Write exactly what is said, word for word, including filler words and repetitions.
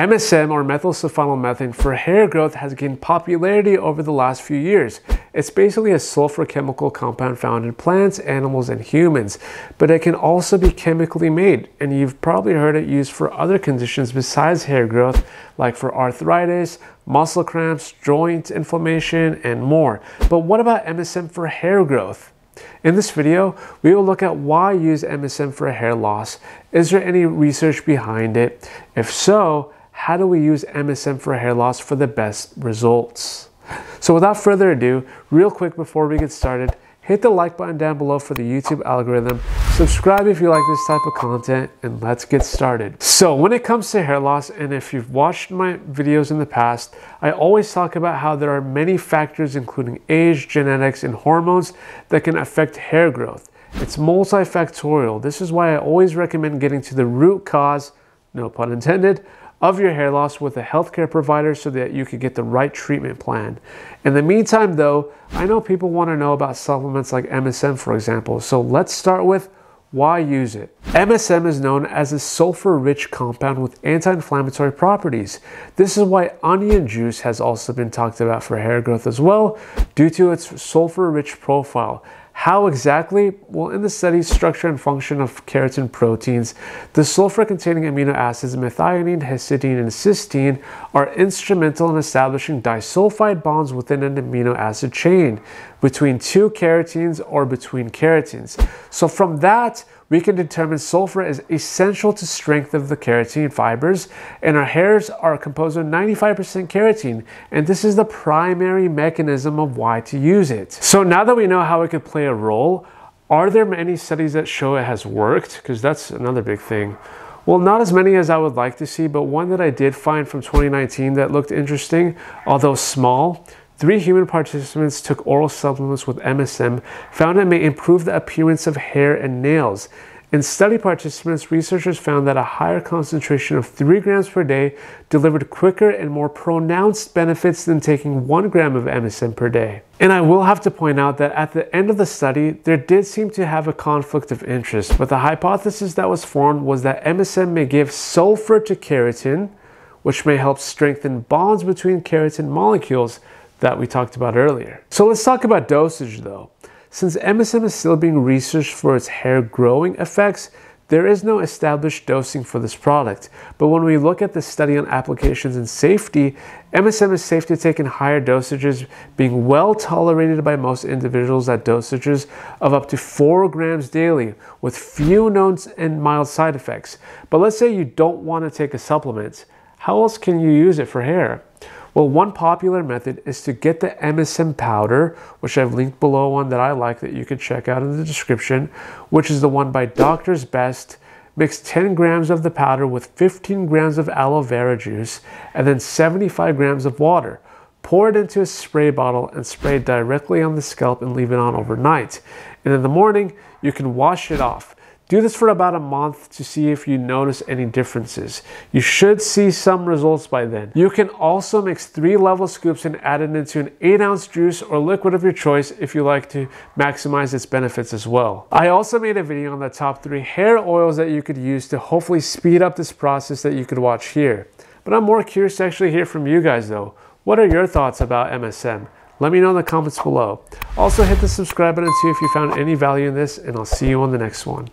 M S M, or methylsulfonylmethane, for hair growth has gained popularity over the last few years. It's basically a sulfur chemical compound found in plants, animals, and humans, but it can also be chemically made, and you've probably heard it used for other conditions besides hair growth, like for arthritis, muscle cramps, joint inflammation, and more. But what about M S M for hair growth? In this video, we will look at why use M S M for hair loss. Is there any research behind it? If so, how do we use M S M for hair loss for the best results? So without further ado, real quick before we get started, hit the like button down below for the YouTube algorithm, subscribe if you like this type of content, and let's get started. So when it comes to hair loss, and if you've watched my videos in the past, I always talk about how there are many factors including age, genetics, and hormones that can affect hair growth. It's multifactorial. This is why I always recommend getting to the root cause, no pun intended, of your hair loss with a healthcare provider so that you can get the right treatment plan. In the meantime though, I know people want to know about supplements like M S M, for example, so let's start with why use it. M S M is known as a sulfur-rich compound with anti-inflammatory properties. This is why onion juice has also been talked about for hair growth as well, due to its sulfur-rich profile. How exactly? Well, in the study Structure and Function of Keratin Proteins, the sulfur-containing amino acids methionine, histidine, and cysteine are instrumental in establishing disulfide bonds within an amino acid chain between two keratins or between keratins. So from that, we can determine sulfur is essential to strength of the keratin fibers, and our hairs are composed of ninety-five percent keratin, and this is the primary mechanism of why to use it. So now that we know how it could play a role, are there many studies that show it has worked? Because that's another big thing. Well, not as many as I would like to see, but one that I did find from twenty nineteen that looked interesting, although small. Three human participants took oral supplements with M S M, found it may improve the appearance of hair and nails. In study participants, researchers found that a higher concentration of three grams per day delivered quicker and more pronounced benefits than taking one gram of M S M per day. And I will have to point out that at the end of the study, there did seem to have a conflict of interest, but the hypothesis that was formed was that M S M may give sulfur to keratin, which may help strengthen bonds between keratin molecules that we talked about earlier. So let's talk about dosage though. Since M S M is still being researched for its hair growing effects, there is no established dosing for this product. But when we look at the study on applications and safety, M S M is safe to take in higher dosages, being well tolerated by most individuals at dosages of up to four grams daily, with few known and mild side effects. But let's say you don't want to take a supplement. How else can you use it for hair? Well, one popular method is to get the M S M powder, which I've linked below, one that I like that you can check out in the description, which is the one by Doctors Best. Mix ten grams of the powder with fifteen grams of aloe vera juice and then seventy-five grams of water. Pour it into a spray bottle and spray directly on the scalp and leave it on overnight. And in the morning, you can wash it off. Do this for about a month to see if you notice any differences. You should see some results by then. You can also mix three level scoops and add it into an eight ounce juice or liquid of your choice if you like to maximize its benefits as well. I also made a video on the top three hair oils that you could use to hopefully speed up this process that you could watch here. But I'm more curious to actually hear from you guys though. What are your thoughts about M S M? Let me know in the comments below. Also hit the subscribe button too if you found any value in this, and I'll see you on the next one.